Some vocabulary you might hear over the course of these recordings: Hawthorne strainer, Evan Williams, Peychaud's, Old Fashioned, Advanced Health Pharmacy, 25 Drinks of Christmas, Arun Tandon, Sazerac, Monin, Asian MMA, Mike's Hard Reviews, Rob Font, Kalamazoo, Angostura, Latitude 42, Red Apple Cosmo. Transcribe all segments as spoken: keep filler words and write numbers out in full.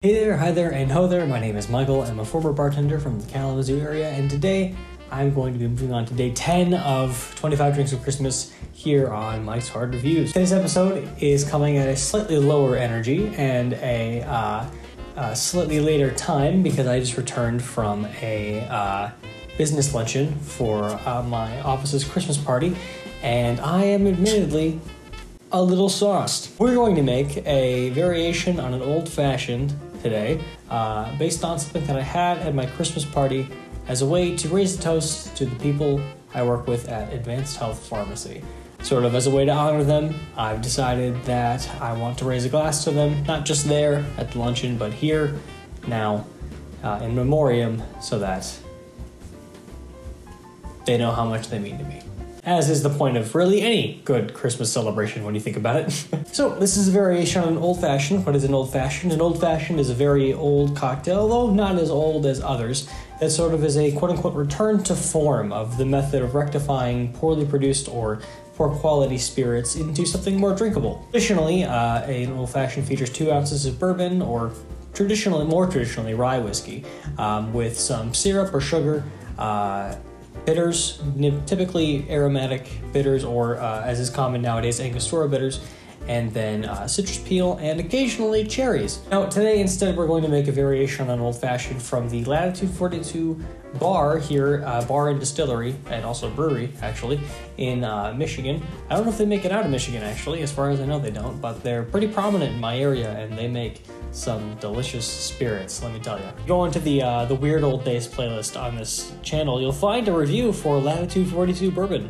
Hey there, hi there, and ho there, my name is Michael. I'm a former bartender from the Kalamazoo area, and today I'm going to be moving on to day ten of twenty-five Drinks of Christmas here on Mike's Hard Reviews. Today's episode is coming at a slightly lower energy and a uh, uh, slightly later time because I just returned from a uh, business luncheon for uh, my office's Christmas party, and I am admittedly a little sauced. We're going to make a variation on an old-fashioned today, uh, based on something that I had at my Christmas party as a way to raise a toast to the people I work with at Advanced Health Pharmacy. Sort of as a way to honor them, I've decided that I want to raise a glass to them, not just there at the luncheon, but here, now, uh, in memoriam, so that they know how much they mean to me. As is the point of really any good Christmas celebration when you think about it. So this is a variation on an old-fashioned. What is an old-fashioned? An old-fashioned is a very old cocktail, although not as old as others, that sort of is a quote-unquote return to form of the method of rectifying poorly produced or poor quality spirits into something more drinkable. Additionally, uh, an old-fashioned features two ounces of bourbon or traditionally, more traditionally, rye whiskey um, with some syrup or sugar, uh, bitters, typically aromatic bitters or, uh, as is common nowadays, Angostura bitters, and then uh, citrus peel and occasionally cherries. Now today instead we're going to make a variation on an old-fashioned from the Latitude forty-two bar here, uh, bar and distillery, and also brewery actually, in uh, Michigan. I don't know if they make it out of Michigan actually, as far as I know they don't, but they're pretty prominent in my area and they make some delicious spirits, let me tell you. Go into the uh, the Weird Old Days playlist on this channel, you'll find a review for Latitude forty-two Bourbon,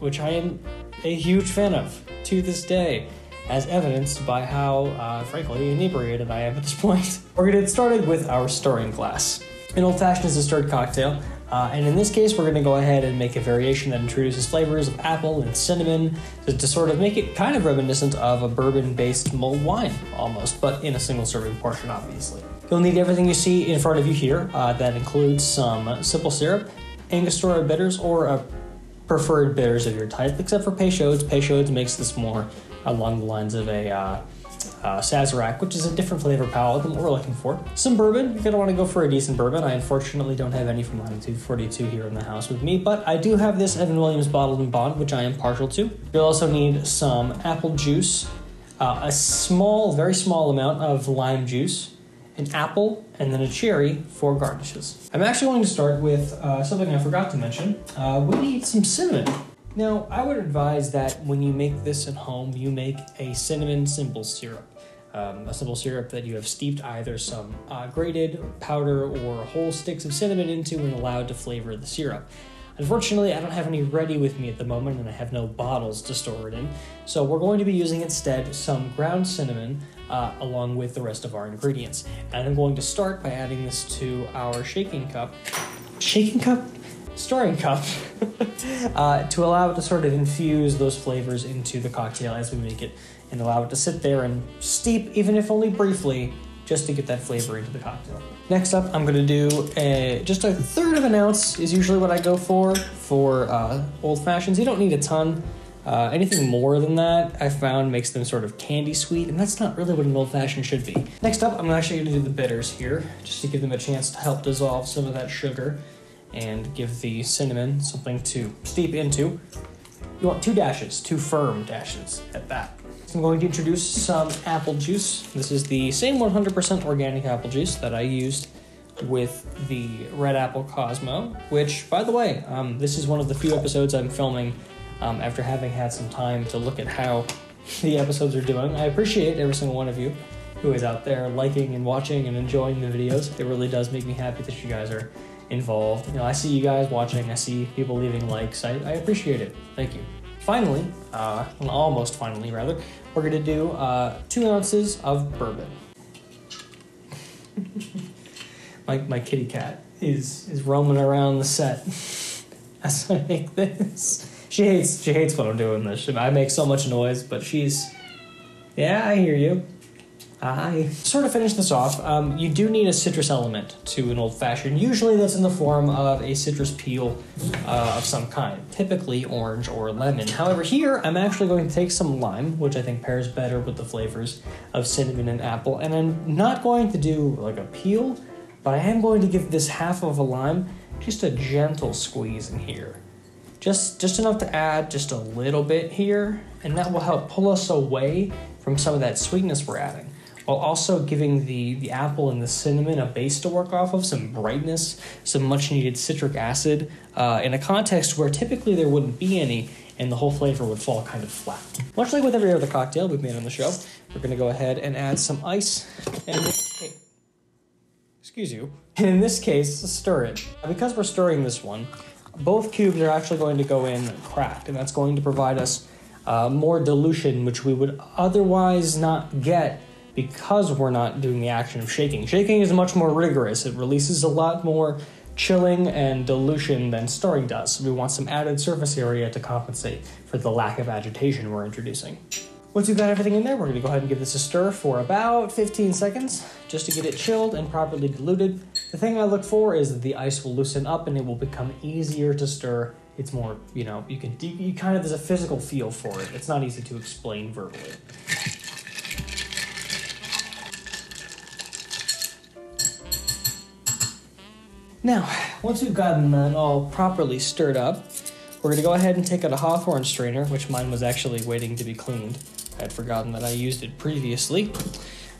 which I am a huge fan of to this day, as evidenced by how, uh, frankly, inebriated I am at this point. We're going to get started with our stirring glass. An old-fashioned is a stirred cocktail, uh, and in this case we're going to go ahead and make a variation that introduces flavors of apple and cinnamon to, to sort of make it kind of reminiscent of a bourbon-based mulled wine, almost, but in a single-serving portion, obviously. You'll need everything you see in front of you here. Uh, that includes some simple syrup, Angostura bitters, or a preferred bitters of your type, except for Peychaud's. Peychaud's makes this more along the lines of a uh, uh, Sazerac, which is a different flavor palette than what we're looking for. Some bourbon, you're going to want to go for a decent bourbon. I unfortunately don't have any from Latitude forty-two here in the house with me, but I do have this Evan Williams Bottled and Bond, which I am partial to. You'll also need some apple juice, uh, a small, very small amount of lime juice, an apple, and then a cherry for garnishes. I'm actually going to start with uh, something I forgot to mention. Uh, we need some cinnamon. Now, I would advise that when you make this at home, you make a cinnamon simple syrup. Um, a simple syrup that you have steeped either some uh, grated powder or whole sticks of cinnamon into and allowed to flavor the syrup. Unfortunately, I don't have any ready with me at the moment and I have no bottles to store it in, so we're going to be using instead some ground cinnamon uh, along with the rest of our ingredients. And I'm going to start by adding this to our shaking cup. Shaking cup? Stirring cup uh, to allow it to sort of infuse those flavors into the cocktail as we make it and allow it to sit there and steep, even if only briefly, just to get that flavor into the cocktail. Next up, I'm going to do a, just a third of an ounce is usually what I go for for uh, old fashions. You don't need a ton. Uh, anything more than that I found makes them sort of candy sweet, and that's not really what an old-fashioned should be. Next up, I'm actually going to do the bitters here just to give them a chance to help dissolve some of that sugar and give the cinnamon something to steep into. You want two dashes, two firm dashes at that. So I'm going to introduce some apple juice. This is the same one hundred percent organic apple juice that I used with the Red Apple Cosmo, which, by the way, um, this is one of the few episodes I'm filming um, after having had some time to look at how the episodes are doing. I appreciate every single one of you who is out there liking and watching and enjoying the videos. It really does make me happy that you guys are involved. You know, I see you guys watching, I see people leaving likes, I, I appreciate it, thank you. Finally, uh, well, almost finally rather, we're gonna do uh, two ounces of bourbon. my, my kitty cat is, is roaming around the set as I make this. She hates, she hates when I'm doing this. I make so much noise, but she's, yeah, I hear you. Hi. To sort of finish this off, um, you do need a citrus element to an old-fashioned. Usually that's in the form of a citrus peel uh, of some kind, typically orange or lemon. However, here I'm actually going to take some lime, which I think pairs better with the flavors of cinnamon and apple, and I'm not going to do like a peel, but I am going to give this half of a lime just a gentle squeeze in here. Just, just enough to add just a little bit here, and that will help pull us away from some of that sweetness we're adding, while also giving the, the apple and the cinnamon a base to work off of, some brightness, some much needed citric acid, uh, in a context where typically there wouldn't be any, and the whole flavor would fall kind of flat. Much like with every other cocktail we've made on the show, we're gonna go ahead and add some ice, and in this case, excuse you, and in this case, stir it. Because we're stirring this one, both cubes are actually going to go in cracked, and that's going to provide us uh, more dilution, which we would otherwise not get because we're not doing the action of shaking. Shaking is much more rigorous. It releases a lot more chilling and dilution than stirring does. So we want some added surface area to compensate for the lack of agitation we're introducing. Once you've got everything in there, we're gonna go ahead and give this a stir for about fifteen seconds, just to get it chilled and properly diluted. The thing I look for is that the ice will loosen up and it will become easier to stir. It's more, you know, you can, you kind of, there's a physical feel for it. It's not easy to explain verbally. Now, once we've gotten that all properly stirred up, we're gonna go ahead and take out a Hawthorne strainer, which mine was actually waiting to be cleaned. I had forgotten that I used it previously.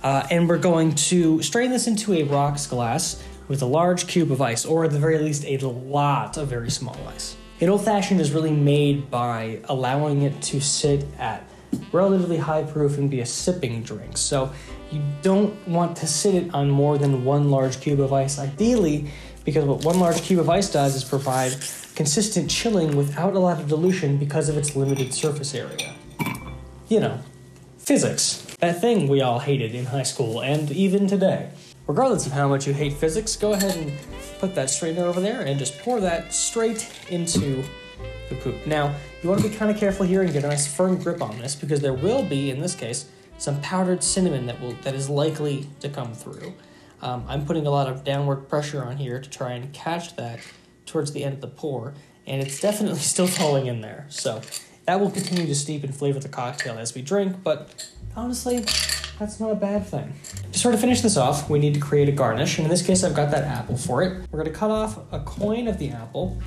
Uh, and we're going to strain this into a rocks glass with a large cube of ice, or at the very least, a lot of very small ice. An old-fashioned is really made by allowing it to sit at relatively high proof and be a sipping drink. So you don't want to sit it on more than one large cube of ice, ideally, because what one large cube of ice does is provide consistent chilling without a lot of dilution because of its limited surface area. You know, physics. That thing we all hated in high school and even today. Regardless of how much you hate physics, go ahead and put that strainer over there and just pour that straight into the coupe. Now, you want to be kind of careful here and get a nice firm grip on this because there will be, in this case, some powdered cinnamon that will that is likely to come through. Um, I'm putting a lot of downward pressure on here to try and catch that towards the end of the pour, and it's definitely still falling in there. So that will continue to steep and flavor the cocktail as we drink, but honestly, that's not a bad thing. To sort of finish this off, we need to create a garnish, and in this case, I've got that apple for it. We're gonna cut off a coin of the apple,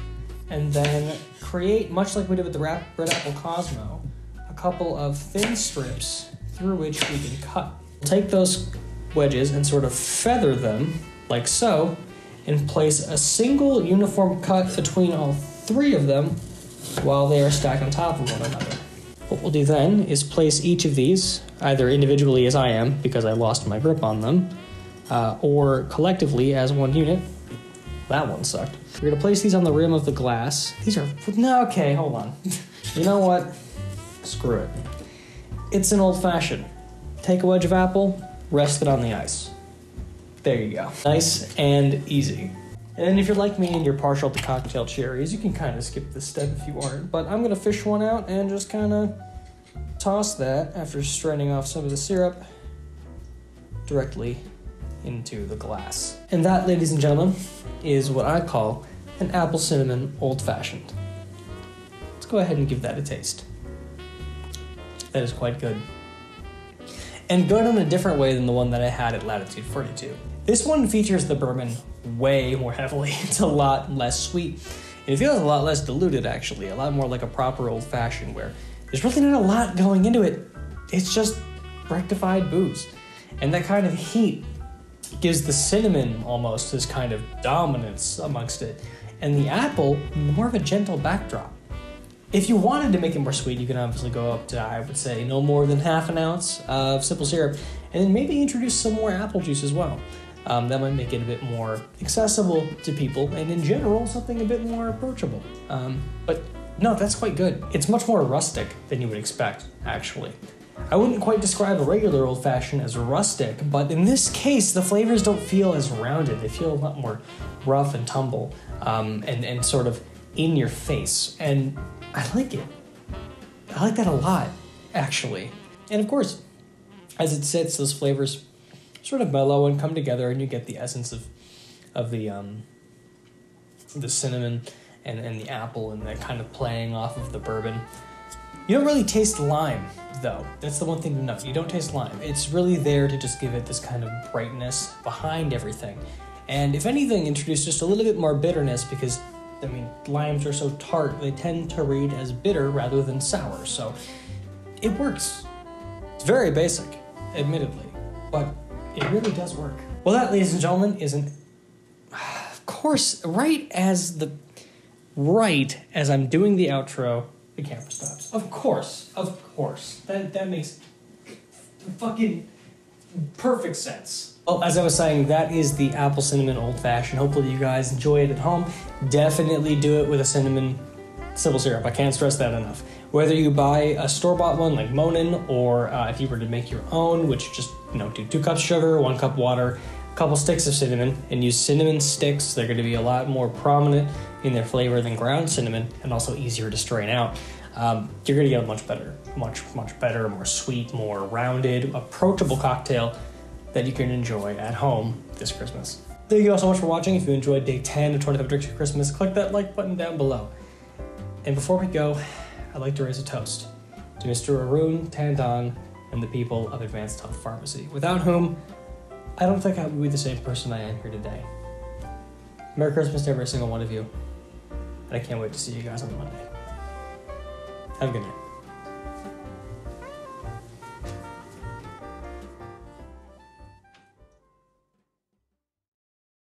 and then create, much like we did with the Red Apple Cosmo, a couple of thin strips through which we can cut. Take those wedges and sort of feather them, like so, and place a single uniform cut between all three of them while they are stacked on top of one another. What we'll do then is place each of these, either individually as I am, because I lost my grip on them, uh, or collectively as one unit. That one sucked. We're gonna place these on the rim of the glass. These are, no, okay, hold on. You know what? Screw it. It's an old-fashioned. Take a wedge of apple, rest it on the ice. There you go. Nice and easy. And if you're like me and you're partial to cocktail cherries, you can kind of skip this step if you aren't, but I'm gonna fish one out and just kind of toss that after straining off some of the syrup directly into the glass. And that, ladies and gentlemen, is what I call an apple cinnamon old fashioned. Let's go ahead and give that a taste. That is quite good. And good in a different way than the one that I had at Latitude forty-two. This one features the bourbon way more heavily. It's a lot less sweet. And it feels a lot less diluted, actually. A lot more like a proper old-fashioned where there's really not a lot going into it. It's just rectified booze. And that kind of heat gives the cinnamon almost this kind of dominance amongst it. And the apple, more of a gentle backdrop. If you wanted to make it more sweet, you can obviously go up to, I would say, no more than half an ounce of simple syrup. And then maybe introduce some more apple juice as well. Um, that might make it a bit more accessible to people, and in general, something a bit more approachable. Um, but no, that's quite good. It's much more rustic than you would expect, actually. I wouldn't quite describe a regular old-fashioned as rustic, but in this case, the flavors don't feel as rounded. They feel a lot more rough and tumble, um, and, and sort of in your face. And I like it. I like that a lot, actually. And of course, as it sits, those flavors sort of mellow and come together, and you get the essence of of the um the cinnamon and, and the apple, and that kind of playing off of the bourbon. You don't really taste lime, though. That's the one thing to note. You don't taste lime. It's really there to just give it this kind of brightness behind everything. And if anything, introduce just a little bit more bitterness, because, I mean, limes are so tart, they tend to read as bitter rather than sour. So it works. It's very basic, admittedly, but it really does work. Well, that, ladies and gentlemen, is an... Of course, right as the... Right as I'm doing the outro... The camera stops. Of course, of course. That that makes fucking perfect sense. Well, as I was saying, that is the apple cinnamon old fashioned. Hopefully you guys enjoy it at home. Definitely do it with a cinnamon simple syrup. I can't stress that enough. Whether you buy a store-bought one like Monin, or uh, if you were to make your own, which just, you know, do two cups sugar, one cup water, a couple sticks of cinnamon, and use cinnamon sticks. They're going to be a lot more prominent in their flavor than ground cinnamon, and also easier to strain out. Um, you're gonna get a much better, much, much better, more sweet, more rounded, approachable cocktail that you can enjoy at home this Christmas. Thank you all so much for watching. If you enjoyed day ten of twenty-five Drinks for Christmas, click that like button down below. And before we go, I'd like to raise a toast to Mister Arun Tandon and the people of Advanced Health Pharmacy, without whom I don't think I would be the same person I am here today. Merry Christmas to every single one of you. And I can't wait to see you guys on Monday. Have a good night.